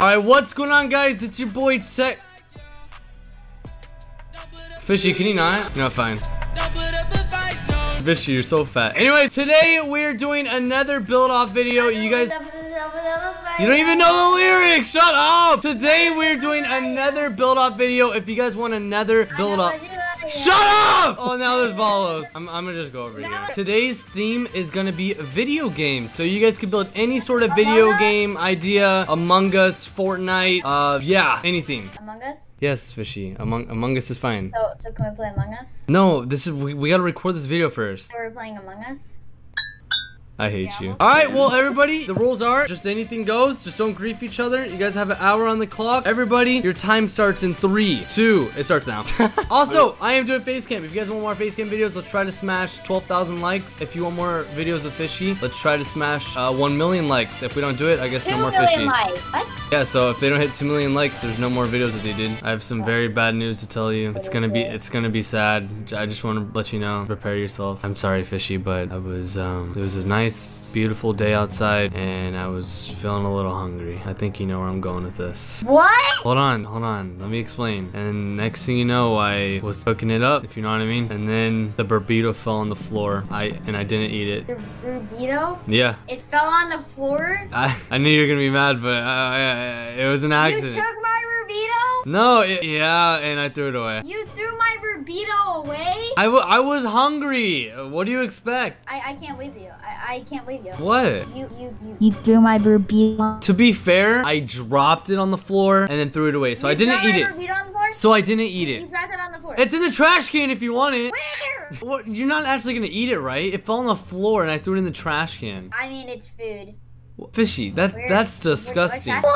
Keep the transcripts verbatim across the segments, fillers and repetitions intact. Alright, what's going on, guys? It's your boy Tech. Fishy, can you not? No, fine. Fishy, you're so fat. Anyway, today we're doing another build-off video. You guys... You don't even know the lyrics! Shut up! Today we're doing another build-off video. If you guys want another build-off... Shut up! Oh, now there's Volos. I'm, I'm gonna just go over here. Today's theme is gonna be video games. So you guys can build any sort of video game idea. Among Us, Fortnite, uh, yeah, anything. Among Us? Yes, Fishy. Among Among Us is fine. So, so can we play Among Us? No, this is we, we gotta record this video first. So we're playing Among Us? I hate yeah. you. All right, well, everybody, the rules are just anything goes. Just don't grief each other. You guys have an hour on the clock. Everybody, your time starts in three, two. It starts now. Also, I am doing face cam. If you guys want more face cam videos, let's try to smash twelve thousand likes. If you want more videos of Fishy, let's try to smash uh, one million likes. If we don't do it, I guess no more Fishy. Likes. What? Yeah, so if they don't hit two million likes, there's no more videos that they did. I have some very bad news to tell you. It's gonna be, it's gonna be sad. I just want to let you know. Prepare yourself. I'm sorry, Fishy, but I was, um, it was a nice Nice, beautiful day outside, and I was feeling a little hungry. I think you know where I'm going with this. What? Hold on, hold on. Let me explain. And next thing you know, I was cooking it up, if you know what I mean. And then the burrito fell on the floor. I and I didn't eat it. The burrito? Yeah. It fell on the floor? I, I knew you were gonna be mad, but uh, it was an accident. You took my burrito? No, it, yeah, and I threw it away. You threw my burrito away? I, w I was hungry. What do you expect? I, I can't believe you. I I can't believe you. What? You, you, you. you threw my burrito. To be fair, I dropped it on the floor and then threw it away. So you I didn't eat it. On the floor? So I didn't eat you, it. You dropped it on the floor. It's in the trash can if you want it. Where? What? You're not actually gonna eat it, right? It fell on the floor and I threw it in the trash can. I mean, it's food. Fishy, that where? that's disgusting. Where,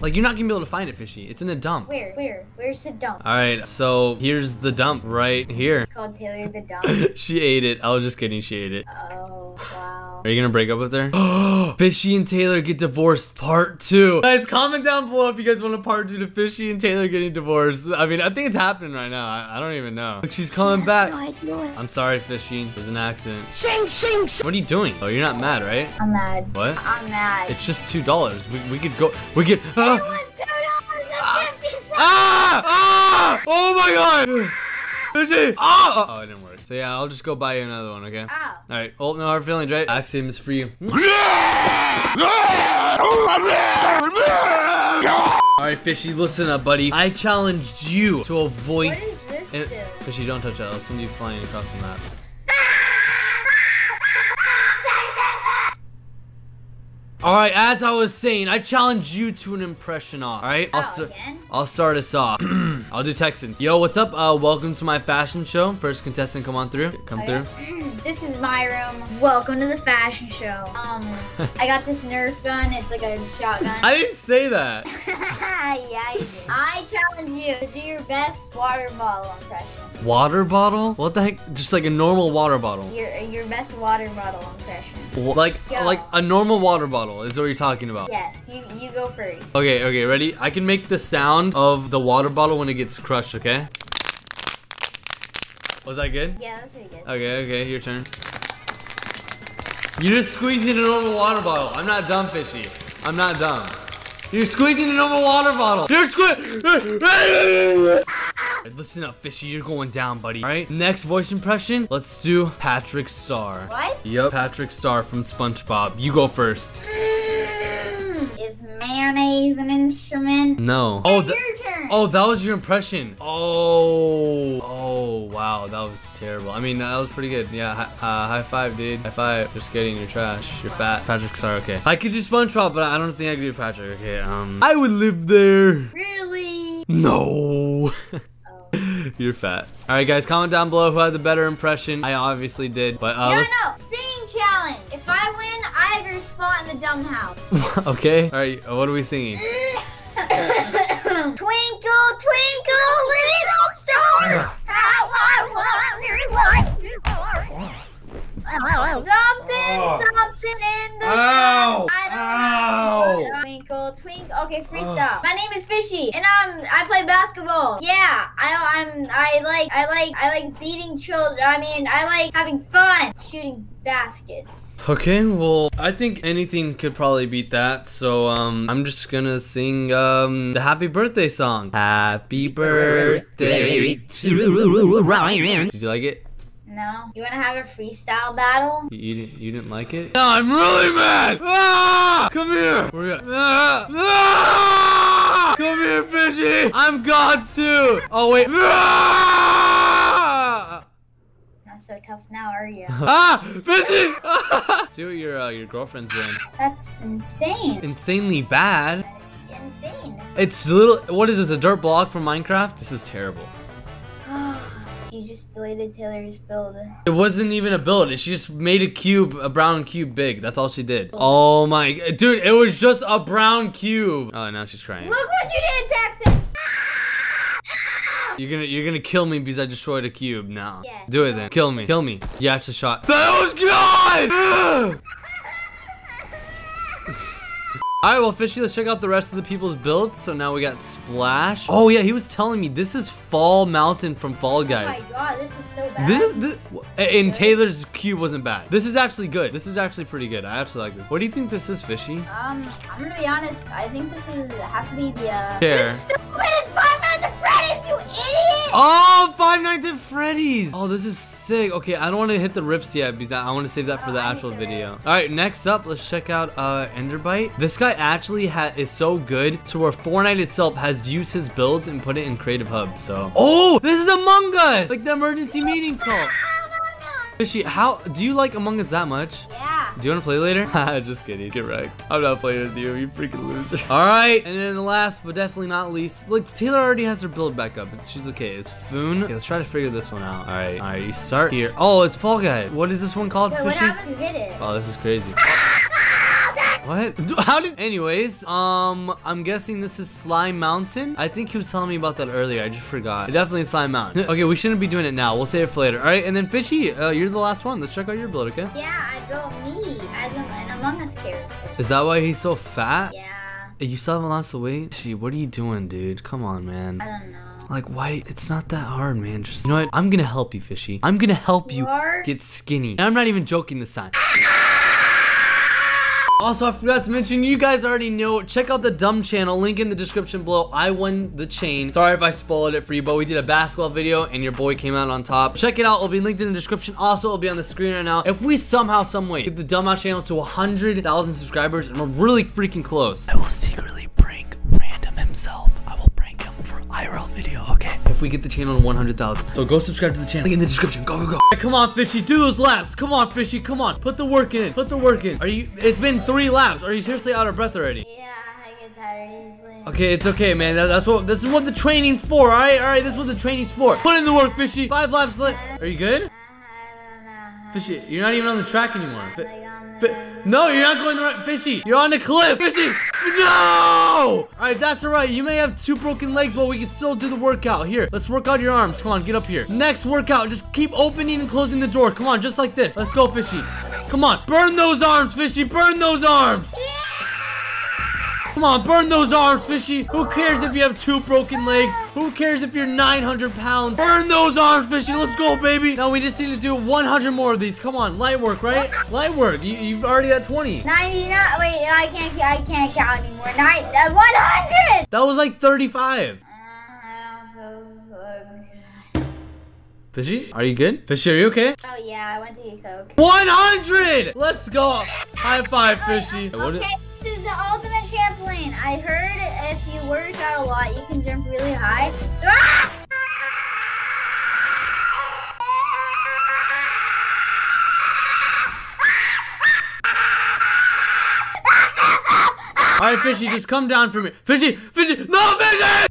like, you're not gonna be able to find it, Fishy. It's in a dump. Where? Where? Where's the dump? All right, so here's the dump right here. It's called Taylor the Dump. She ate it. I was just kidding. She ate it. Oh, wow. Are you gonna break up with her? Fishy and Taylor get divorced part two. Guys, comment down below if you guys want a part two to Fishy and Taylor getting divorced. I mean, I think it's happening right now. I, I don't even know. Look, she's coming back. No, I'm sorry, Fishy. It was an accident. Sing, sing, sing. What are you doing? Oh, you're not mad, right? I'm mad. What? I'm mad. It's just two dollars. We, we could go. We could. Uh, it was two dollars and fifty cents. Ah! Ah! Oh my God! Fishy! Oh! Oh, it didn't work. So yeah, I'll just go buy you another one, okay? Oh. Alright, oh, no hard feelings, right? Axiom is for you. Alright, Fishy, listen up, buddy. I challenged you to a voice. What does this do? Fishy, don't touch that. I'll send you flying across the map. Alright, as I was saying, I challenge you to an impression off, alright? I'll, st I'll start us off. I'll do Txns. Yo, what's up? Uh, welcome to my fashion show. First contestant, come on through. Come through. This is my room. Welcome to the fashion show. Um, I got this Nerf gun. It's like a shotgun. I didn't say that. Yeah, you did. I challenge you to do your best water bottle impression. Water bottle? What the heck? Just like a normal water bottle. Your your best water bottle impression. Like Yo. like a normal water bottle. Is what you're talking about. Yes, you, you go first. Okay, okay, ready? I can make the sound of the water bottle when it gets crushed, okay? Was that good? Yeah, that's pretty good. Okay, okay, your turn. You're just squeezing a normal water bottle. I'm not dumb, Fishy. I'm not dumb. You're squeezing a normal water bottle. You're squeezing. Listen up, Fishy. You're going down, buddy. All right. Next voice impression. Let's do Patrick Star. What? Yep. Patrick Star from SpongeBob. You go first. Mm, is mayonnaise an instrument? No. Oh, th your turn. Oh, that was your impression. Oh. Oh, wow. That was terrible. I mean, that was pretty good. Yeah. Hi uh, high five, dude. High five. Just kidding. You're trash. You're fat. Patrick Star. Okay. I could do SpongeBob, but I don't think I could do Patrick. Okay. Um. I would live there. Really? No. You're fat. All right, guys, comment down below who had the better impression. I obviously did, but uh, no, no, singing challenge. If I win, I have your spot in the dumb house. Okay. All right, what are we singing? Twinkle, twinkle, little star, how I wonder what. Something, something in the. Ow! Ow! Twinkle, twinkle. Okay, freestyle. Uh. My name is Fishy, and um, I play basketball. Yeah, I, I'm, I like, I like, I like beating children. I mean, I like having fun, shooting baskets. Okay, well, I think anything could probably beat that. So um, I'm just gonna sing um the happy birthday song. Happy birthday to Ryan. Did you like it? No. You want to have a freestyle battle? You, you didn't. You didn't like it? No, I'm really mad. Ah! Come here. We're gonna, ah! Ah! Come here, Fishy. I'm gone too. Oh wait. Ah! Not so tough now, are you? Ah, Fishy. Ah! See what your uh, your girlfriend's doing. That's insane. Insanely bad. That'd be insane. It's a little. What is this? A dirt block from Minecraft? This is terrible. You just deleted Taylor's build. It wasn't even a build. She just made a cube, a brown cube big. That's all she did. Oh my, dude, it was just a brown cube. Oh, now she's crying. Look what you did, Txns. You're gonna, you're gonna kill me because I destroyed a cube. No. Yeah. Do it then. Kill me. Kill me. Yeah, it's a shot. That was good! All right, well, Fishy, let's check out the rest of the people's builds. So now we got Splash. Oh, yeah, he was telling me this is Fall Mountain from Fall Guys. Oh, my God, this is so bad. This is, this, and Taylor's cube wasn't bad. This is actually good. This is actually pretty good. I actually like this. What do you think this is, Fishy? Um, I'm going to be honest. I think this is have to be the, uh... the stupidest Five Nights at Freddy's, you idiot! Oh, Five Nights at Freddy's! Oh, this is sick. Okay, I don't want to hit the riffs yet because I want to save that for oh, the I actual video. All right, next up, let's check out uh, Enderbyte. This guy actually ha is so good to where Fortnite itself has used his builds and put it in Creative Hub. So, oh, this is Among Us, like the emergency meeting call. Fishy, how do you like Among Us that much? Yeah. Do you want to play later? Just kidding. Get wrecked. I'm not playing with you. You freaking loser. All right. And then last, but definitely not least, look, Taylor already has her build back up. But she's okay. It's Foon. Okay, let's try to figure this one out. All right. All right. You start here. Oh, it's Fall Guy. What is this one called? Wait, what happened? Hit it. Oh, this is crazy. What? How did? Anyways, um, I'm guessing this is Slime Mountain. I think he was telling me about that earlier. I just forgot. It definitely is Slime Mountain. Okay, we shouldn't be doing it now. We'll save it for later. All right, and then Fishy, uh, you're the last one. Let's check out your build, okay? Yeah, I built me as an Among Us character. Is that why he's so fat? Yeah. You still haven't lost the weight? Gee, what are you doing, dude? Come on, man. I don't know. Like, why? It's not that hard, man. Just, you know what? I'm gonna help you, Fishy. I'm gonna help you, you get skinny. And I'm not even joking this time. Also, I forgot to mention, you guys already know, check out the dumb channel, link in the description below. I won the chain. Sorry if I spoiled it for you, but we did a basketball video and your boy came out on top. Check it out. It'll be linked in the description. Also, it'll be on the screen right now. If we somehow, some way get the dumb out channel to one hundred thousand subscribers, and we're really freaking close, I will secretly prank Random himself. I will prank him for I R L video, okay? If we get the channel to one hundred thousand. So go subscribe to the channel. Link in the description. Go, go, go. Come on, Fishy, do those laps. Come on, Fishy, come on. Put the work in, put the work in. Are you, it's been three laps. Are you seriously out of breath already? Yeah, I get tired easily. Okay, it's okay, man. That, that's what, this is what the training's for, all right? All right, this is what the training's for. Put in the work, Fishy. Five laps left. Are you good? Uh, I don't know. Fishy, you're not even on the track anymore. F like the no, you're not going the right, Fishy. You're on the cliff, Fishy. No! All right, that's all right. You may have two broken legs, but we can still do the workout. Here, let's work out your arms. Come on, get up here. Next workout, just keep opening and closing the door. Come on, just like this. Let's go, Fishy. Come on, burn those arms, Fishy. Burn those arms. Come on, burn those arms, Fishy. Who cares if you have two broken legs? Who cares if you're nine hundred pounds? Burn those arms, Fishy. Let's go, baby. Now we just need to do one hundred more of these. Come on, light work, right? Light work. You, you've already got twenty. ninety-nine. Wait, I can't. I can't count anymore. Nine, uh, one hundred. That was like thirty-five. Uh, I don't feel so good. Fishy, are you good? Fishy, are you okay? Oh yeah, I went to get Coke. one hundred. Let's go. High five, Fishy. Oh, okay. This is the ultimate trampoline. I heard if you work out a lot, you can jump really high. So, ah! All right, Fishy, just come down for me. Fishy, Fishy, no, Fishy!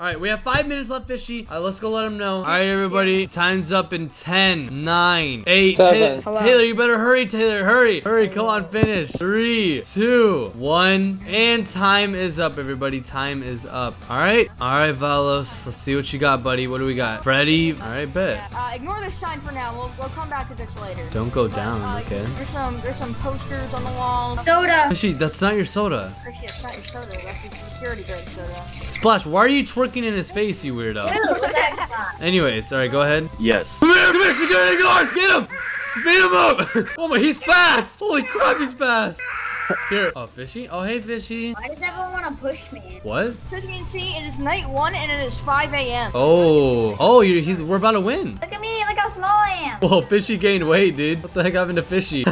All right, we have five minutes left, Fishy. Uh, let's go let him know. All right, everybody. Time's up in ten, nine, eight. Taylor, Taylor, you better hurry, Taylor. Hurry. Hurry. Come on, finish. three, two, one. And time is up, everybody. Time is up. All right. All right, Valos. Let's see what you got, buddy. What do we got? Freddy. All right, bet. Yeah, uh, ignore this sign for now. We'll, we'll come back to this later. Don't go but, down. Uh, okay. There's some, there's some posters on the wall. Soda. Fishy, that's not your soda. Fishy, that's not your soda. That's your security guard soda. Splash, why are you twerking in his face, you weirdo? Anyways, sorry, go ahead. Yes. Come here, Commissioner, get him! Beat him up! Oh my, he's fast! Holy crap, he's fast! Here. Oh, Fishy? Oh, hey, Fishy. Why does everyone want to push me? What? So as you can see, it is night one and it is five A M Oh. Oh, you're, he's, we're about to win. Look at me. Look how small I am. Whoa, Fishy gained weight, dude. What the heck happened to Fishy?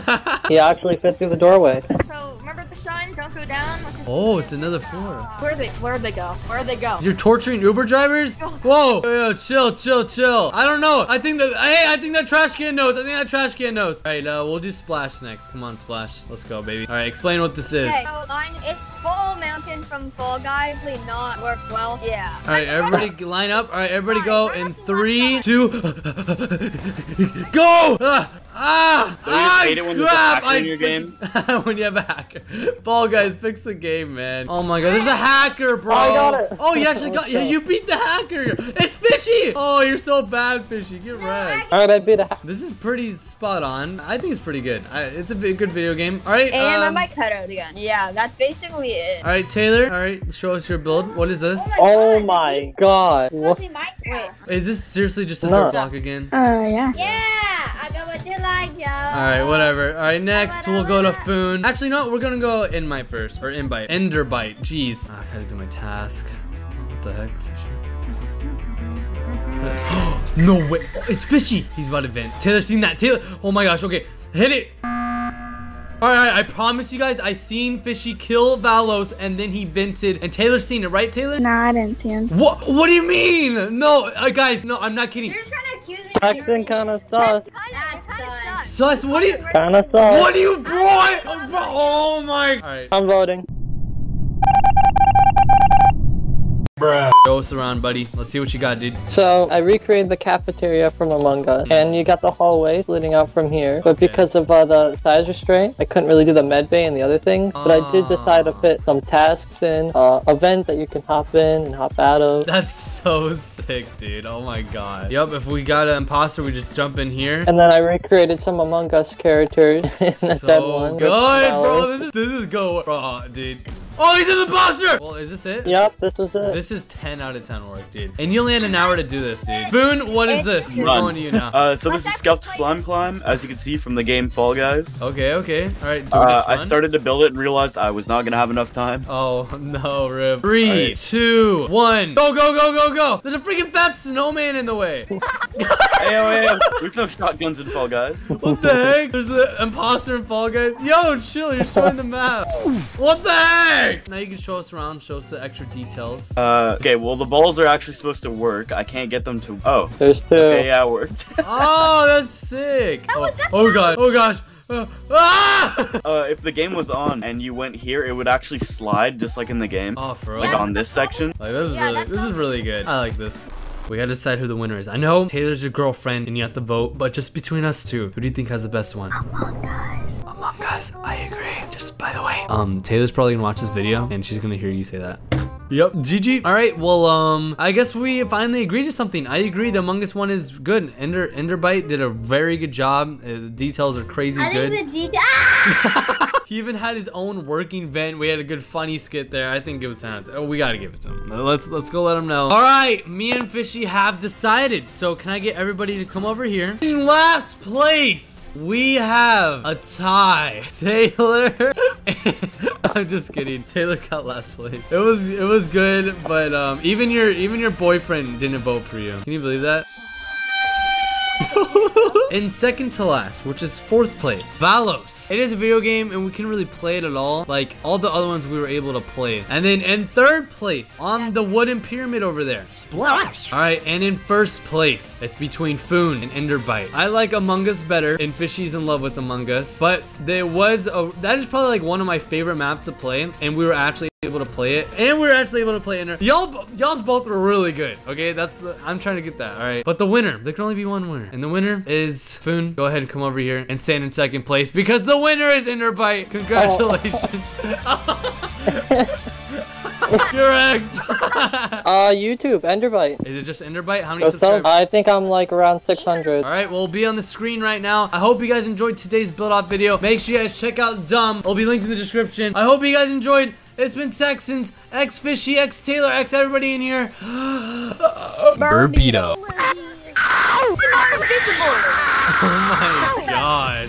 He actually fit through the doorway. So, remember the sign? Don't go down. Oh, it's another floor. Where'd they, where'd they go? Where'd they go? You're torturing Uber drivers? Whoa. Yo, yo, chill, chill, chill. I don't know. I think that, hey, I think that trash can knows. I think that trash can knows. All right, uh, we'll do Splash next. Come on, Splash. Let's go, baby. All right, explain what this is. Okay, so mine, it's Fall Mountain from Fall Guys. They not work well. Yeah. All right, everybody line up. All right, everybody go in three, two, go! Ah! Ah! So ah! Crap! When, I in your game? When you have a hacker. Fall Guys, fix the game, man. Oh my God, there's a hacker, bro. Oh, I got it. Oh, you actually got. Yeah, you beat the hacker. It's Fishy. Oh, you're so bad, Fishy. Get right. All right, I beat a hacker. This is pretty spot on. I think it's pretty good. I, it's a good video game. All right. And um, I might cut out again. Yeah, that's basically it. All right, Taylor. All right, show us your build. What is this? Oh my God. Oh my God. It's supposed to be Minecraft. Wait, is this seriously just a no. block again? Oh uh, yeah. Yeah, I got what you like, yo. All right, whatever. All right, next we'll go to Foon. Actually, no, we're gonna go Enderbyte first, or Enderbyte. Enderbyte. Jeez. Oh, I gotta do my task. What the heck? Fishy. No way. Oh, it's Fishy. He's about to vent. Taylor's seen that. Taylor. Oh my gosh. Okay, hit it. All right, I promise you guys, I seen Fishy kill Valos, and then he vented, and Taylor's seen it, right, Taylor? No, I didn't see him. What? What do you mean? No, uh, guys, no, I'm not kidding. You're trying to accuse me. That's kind of sus. That's kind of sus. What do you? Kind of sus. What do you, bro? Oh, bro? Oh my. All right. I'm voting. Bruh. Show us around, buddy. Let's see what you got, dude. So, I recreated the cafeteria from Among Us, and you got the hallway leading out from here, but okay. because of uh, the size restraint, I couldn't really do the med bay and the other things, but uh, I did decide to fit some tasks in, uh, event that you can hop in and hop out of. That's so sick, dude. Oh my God. Yep, if we got an imposter, we just jump in here. And then I recreated some Among Us characters in the so dead one. Good, bro. This is, this is good. Bro, dude. Oh, he's an imposter! Well, is this it? Yep, this is it. This is ten out of ten work, dude. And you only had an hour to do this, dude. Foon, what is this? We're going to you now. Uh, so this is scuffed slime climb, as you can see from the game Fall Guys. Okay, okay. All right, do uh, I started to build it and realized I was not going to have enough time. Oh, no, Rip. Three, right. two, one. Go, go, go, go, go. There's a freaking fat snowman in the way. Ayo, ayo. There's no shotguns in Fall Guys. What the heck? There's an imposter in Fall Guys. Yo, chill. You're showing the map. What the heck? Now you can show us around, show us the extra details. Uh, okay, well, the balls are actually supposed to work. I can't get them to... Oh. There's two. Okay, yeah, it worked. Oh, that's sick. Oh, oh God. Oh, gosh. Uh, ah! uh, if the game was on and you went here, it would actually slide just like in the game. Oh, for real? Like on this section. Like, this is, yeah, really, this is really good. I like this. We gotta decide who the winner is. I know Taylor's your girlfriend and you have to vote, but just between us two, who do you think has the best one? Among Us. Among Us, I agree. Just by the way, um, Taylor's probably gonna watch this video and she's gonna hear you say that. Yep, G G. All right, well, um, I guess we finally agreed to something. I agree, the Among Us one is good. Ender, Enderbyte did a very good job. Uh, the details are crazy I good. I think the details. Ah! He even had his own working vent. We had a good funny skit there. I think it was time to, oh, we gotta give it to him. Let's let's go let him know. All right, me and Fishy have decided. So can I get everybody to come over here? In last place, we have a tie. Taylor. I'm just kidding. Taylor got last place. It was it was good, but um, even your even your boyfriend didn't vote for you. Can you believe that? In second to last, which is fourth place, Valos. It is a video game and we can really play it at all. Like all the other ones we were able to play. And then in third place on the wooden pyramid over there, Splash. All right, and in first place, it's between Foon and Enderbyte. I like Among Us better and Fishy's in love with Among Us, but there was a, that is probably like one of my favorite maps to play and we were actually able to play it, and we were actually able to play Ender. Y'all, y'all's both were really good. Okay, that's the, I'm trying to get that. All right, but the winner, there can only be one winner, and the winner is Foon. Go ahead and come over here and stand in second place because the winner is Enderbyte. Congratulations. Oh. Correct. uh, YouTube, Enderbyte. Is it just Enderbyte? How many What's subscribers? Up? I think I'm like around six hundred. All right, we'll be on the screen right now. I hope you guys enjoyed today's build-off video. Make sure you guys check out Dumb. It'll be linked in the description. I hope you guys enjoyed. It's been Txns, X Fishy, X Taylor, X everybody in here. Burpito. Oh my God.